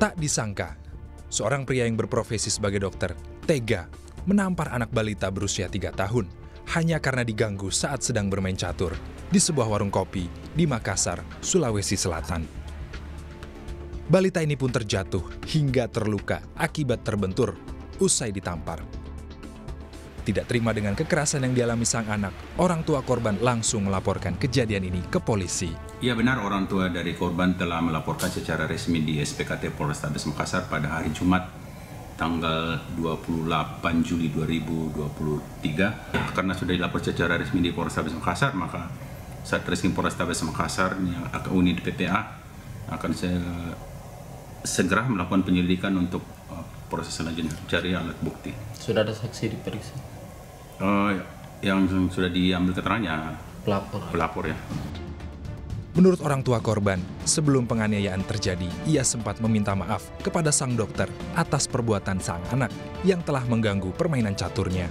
Tak disangka, seorang pria yang berprofesi sebagai dokter tega menampar anak balita berusia 3 tahun hanya karena diganggu saat sedang bermain catur di sebuah warung kopi di Makassar, Sulawesi Selatan. Balita ini pun terjatuh hingga terluka akibat terbentur usai ditampar. Tidak terima dengan kekerasan yang dialami sang anak, orang tua korban langsung melaporkan kejadian ini ke polisi. Iya benar, orang tua dari korban telah melaporkan secara resmi di SPKT Polrestabes Makassar pada hari Jumat tanggal 28 Juli 2023. Karena sudah dilaporkan secara resmi di Polrestabes Makassar, maka Satreskrim Polrestabes Makassar yang unit PTA akan segera melakukan penyelidikan untuk proses selanjutnya, cari alat bukti. Sudah ada saksi diperiksa? Yang sudah diambil keterangannya pelapor ya. Menurut orang tua korban, sebelum penganiayaan terjadi, ia sempat meminta maaf kepada sang dokter atas perbuatan sang anak yang telah mengganggu permainan caturnya.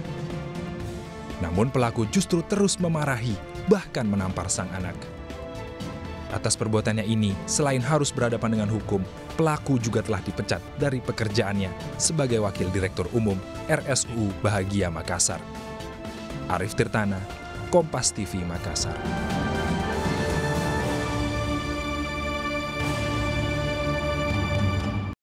Namun pelaku justru terus memarahi, bahkan menampar sang anak. Atas perbuatannya ini, selain harus berhadapan dengan hukum, pelaku juga telah dipecat dari pekerjaannya sebagai Wakil Direktur Umum RSU Bahagia Makassar. Arif Tirtana, Kompas TV Makassar.